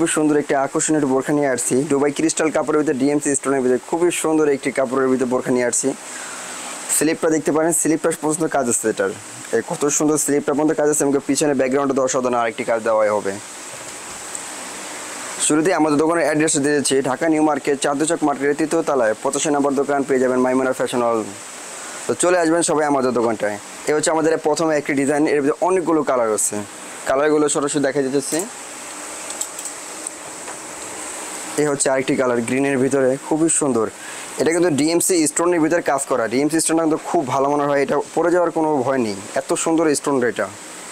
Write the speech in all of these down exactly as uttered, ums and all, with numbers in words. খুব সুন্দর একটা আকর্ষণীয় বোরখা নিয়ে আসছি দুবাই ক্রিস্টাল কাপড়ের ভিতরে ডিএমসি স্টোনের ভিতরে খুব সুন্দর একটি কাপড়ের ভিতরে বোরখা নিয়ে আসছি স্লিপটা দেখতে পারেন স্লিপটা পছন্দ কাজ আছে এটার এই কত সুন্দর স্লিপটা পছন্দ কাজ আছে আমাকে পিছনে ব্যাকগ্রাউন্ডে দর্শাদান আরেকটি কাজ দেওয়া হবে শুরুতে আমাদের দোকানের অ্যাড্রেস দিয়েছি ঢাকা নিউ মার্কেট চাঁদচক মার্কেটের তৃতীয় তলায় পঁচাশি নম্বর দোকান পেয়ে যাবেন মাইমুনা ফ্যাশন হল তো চলে আসবেন সবাই আমাদের দোকানটায় এই হচ্ছে আমাদের প্রথমে একটি ডিজাইন এর ভিতরে অনেকগুলো কালার আছে কালারগুলো সরাসরি দেখা যাচ্ছে এই হচ্ছে আরেকটি কালার গ্রিনের ভিতরে খুব সুন্দর এটা কিন্তু ডিএমসি স্টোনের ভিতরে কাজ করা ডিএমসি স্টোনটা কিন্তু খুব ভালো মনে হয় এটা পরে যাওয়ার কোনো ভয় নেই এত সুন্দর স্টোনটা এটা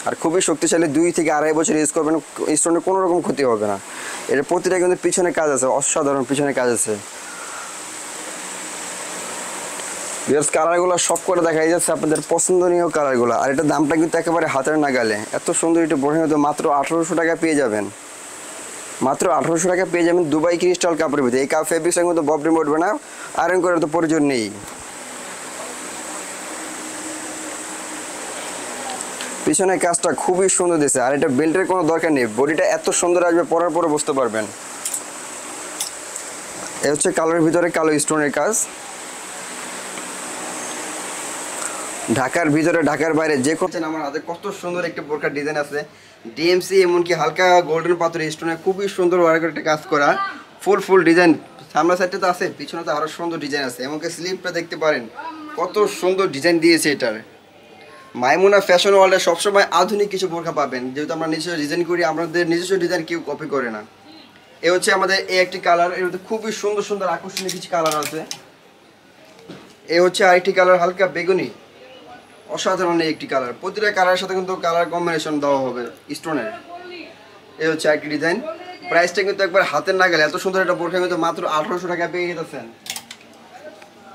আর খুবই শক্তিশালী দুই থেকে আড়াই বছর ইউজ করবেন স্টোনের কোনো রকম ক্ষতি হবে না এটা প্রতিটা কিন্তু পিছনে কাজ আছে অসাধারণ পিছনে কাজ আছে বিয়ার্স কালারগুলো সব করে দেখা যাচ্ছে আপনাদের পছন্দনীয় কালারগুলো আর এটার দামটা কিন্তু একেবারে হাতের নাগালে এত সুন্দর এটা বোরখা মাত্র আঠারোশো টাকা পেয়ে যাবেন মাত্র আঠারোশো টাকা পেয়ে যাবেন দুবাই ক্রিস্টাল কাপড়ের ভিতরে এই কাপ ফেব্রিক্স কিন্তু ববরি মোটবে না আয়রন করার তো প্রয়োজন নেই পিছনের কাজটা খুবই সুন্দর দিয়েছে আর এটা বেল্টের কোনো দরকার নেই বডিটা এত সুন্দর আসবে পরার পরে বুঝতে পারবেন এ হচ্ছে কালোর ভিতরে কালো স্টোনের কাজ ঢাকার ভিতরে ঢাকার বাইরে যে করছেন আমার হাতে কত সুন্দর একটি বোরকার ডিজাইন আছে ডিএমসি এমনকি হালকা গোল্ডেন পাথর স্টোনে খুবই সুন্দর ওয়ার্কের একটা কাজ করা ফুল ফুল ডিজাইন সামনের সাইডে তো আছে পিছনে তো আরও সুন্দর ডিজাইন আছে এমনকি স্লিপটা দেখতে পারেন কত সুন্দর ডিজাইন দিয়েছে এটার মাইমুনা ফ্যাশন ওয়ার্ল্ডে সবসময় আধুনিক কিছু বোরকা পাবেন যেহেতু আমরা নিজস্ব ডিজাইন করি আমাদের নিজস্ব ডিজাইন কেউ কপি করে না এ হচ্ছে আমাদের এই একটি কালার এর মধ্যে খুবই সুন্দর সুন্দর আকর্ষণীয় কিছু কালার আছে এ হচ্ছে আরেকটি কালার হালকা বেগুনি অসাধারণ একটি কালার প্রতিটা কালারের সাথে কিন্তু কালার কম্বিনেশন দেওয়া হবে স্টোনের এই হচ্ছে একটি ডিজাইন প্রাইসটা কিন্তু একবার হাতের না গেলে এত সুন্দর একটা বোরখা কিন্তু মাত্র আঠারোশো টাকা পেয়ে যেতেছেন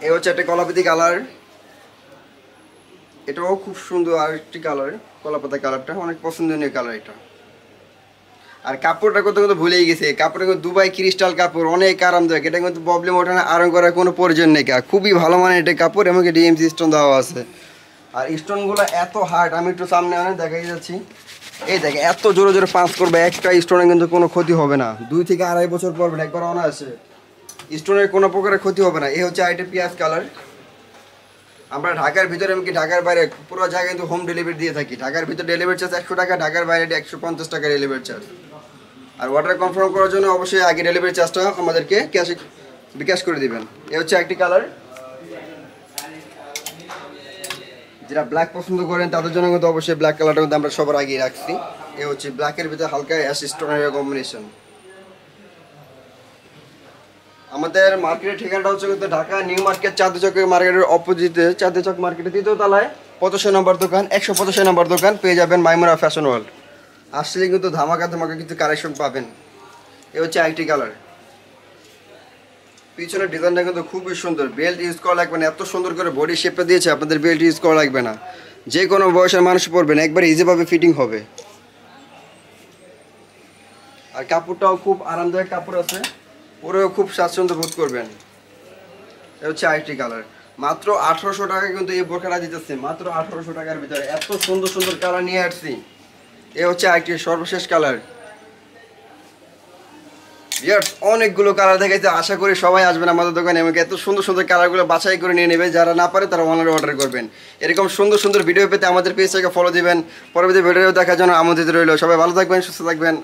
এ হচ্ছে একটা কলাপাতি কালার এটাও খুব সুন্দর আরেকটি কালার কলাপাতা কালারটা অনেক পছন্দনীয় কালার এটা আর কাপড়টা কথা কিন্তু ভুলেই গেছে কাপড়টা কিন্তু দুবাই ক্রিস্টাল কাপড় অনেক আরামদায়ক এটা কিন্তু প্রবলেম ওঠে না আরাম করার কোনো প্রয়োজন নেই খুবই ভালো মানের এটা কাপড় এমনকি ডিএমসি স্টোন দেওয়া আছে আর স্টোনগুলো এত হার্ড আমি একটু সামনে আনে দেখাই যাচ্ছি এই দেখে এত জোরে জোরে পাঁচ করবে একটা স্টোনে কিন্তু কোনো ক্ষতি হবে না দুই থেকে আড়াই বছর পর একবার অনায়াসে স্টোনের কোনো প্রকারের ক্ষতি হবে না এই হচ্ছে আরেকটা পেঁয়াজ কালার আমরা ঢাকার ভিতরে এমনকি ঢাকার বাইরে পুরো জায়গায় কিন্তু হোম ডেলিভারি দিয়ে থাকি ঢাকার ভিতরে ডেলিভারি চার্জ একশো টাকা ঢাকার বাইরে একশো পঞ্চাশ টাকা ডেলিভারি চার্জ আর অর্ডার কনফার্ম করার জন্য অবশ্যই আগে ডেলিভারি চার্জটা আমাদেরকে ক্যাশে বিকাশ করে দেবেন এই হচ্ছে একটি কালার যারা ব্ল্যাক পছন্দ করেন তাদের জন্য কিন্তু অবশ্যই ব্ল্যাক কালারটা কিন্তু আমরা সবার আগেই রাখছি এ হচ্ছে ব্ল্যাকের ভিতরে হালকা অ্যাশ স্টোনের কম্বিনেশন আমাদের মার্কেটের ঠিকানাটা হচ্ছে কিন্তু ঢাকা নিউ মার্কেট চাঁদচকের মার্কেটের অপোজিটে চাঁদচক মার্কেটের তৃতীয় তলায় পঁচাশি নম্বর দোকান একশো পঁচাশি নম্বর দোকান পেয়ে যাবেন মাইমুনা ফ্যাশন ওয়ার্ল্ড আসলে কিন্তু ধামাকা ধামাকা কিন্তু কালেকশন পাবেন এ হচ্ছে আরেকটি কালার পিছনের ডিজাইনটা কিন্তু খুবই সুন্দর বেল্ট ইউজ করা লাগবে না এত সুন্দর করে বডি শেপটা দিয়েছে আপনাদের বেল্ট ইউজ করা লাগবে না যে কোনো বয়সের মানুষ পরবেন একবার ইজিভাবে ফিটিং হবে আর কাপড়টাও খুব আরামদায়ক কাপড় আছে পরেও খুব স্বাচ্ছন্দ্য বোধ করবেন এ হচ্ছে আরেকটি কালার মাত্র আঠারোশো টাকা কিন্তু এই বোরখাটা দিতেছে মাত্র আঠারোশো টাকার ভিতরে এত সুন্দর সুন্দর কালার নিয়ে আসছি এ হচ্ছে আরেকটি সর্বশেষ কালার ইয়ার্স অনেকগুলো কালার দেখাইছে আশা করি সবাই আসবেন আমাদের দোকানে এমনকি এত সুন্দর সুন্দর কালারগুলো বাছাই করে নিয়ে নেবে যারা না পারে তারা অনলাইনে অর্ডার করবেন এরকম সুন্দর সুন্দর ভিডিও পেতে আমাদের পেজটাকে ফলো দিবেন পরবর্তী ভিডিও দেখার জন্য আমন্ত্রিত রইল সবাই ভালো থাকবেন সুস্থ থাকবেন।